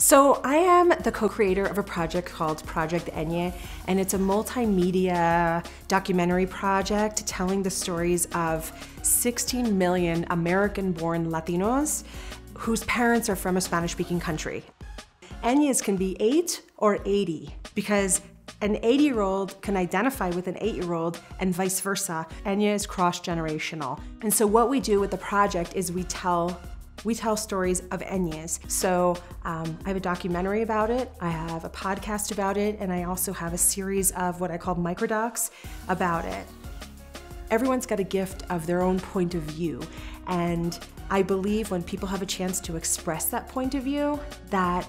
So I am the co-creator of a project called Project Ñ, and it's a multimedia documentary project telling the stories of 16 million American-born Latinos whose parents are from a Spanish-speaking country. Eñes can be 8 or 80 because an 80-year-old can identify with an 8-year-old and vice versa. Ñ is cross-generational. And so what we do with the project is we tell stories of Eñes. So I have a documentary about it, I have a podcast about it, and I also have a series of what I call microdocs about it. Everyone's got a gift of their own point of view, and I believe when people have a chance to express that point of view, that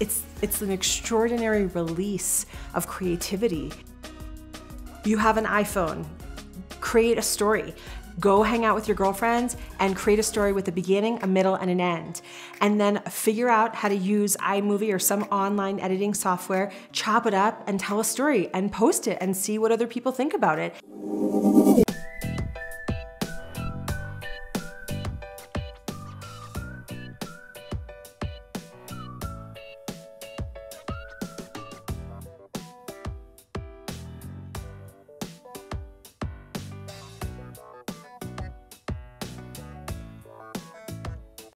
it's an extraordinary release of creativity. You have an iPhone, create a story. Go hang out with your girlfriends and create a story with a beginning, a middle, and an end. And then figure out how to use iMovie or some online editing software, chop it up and tell a story and post it and see what other people think about it.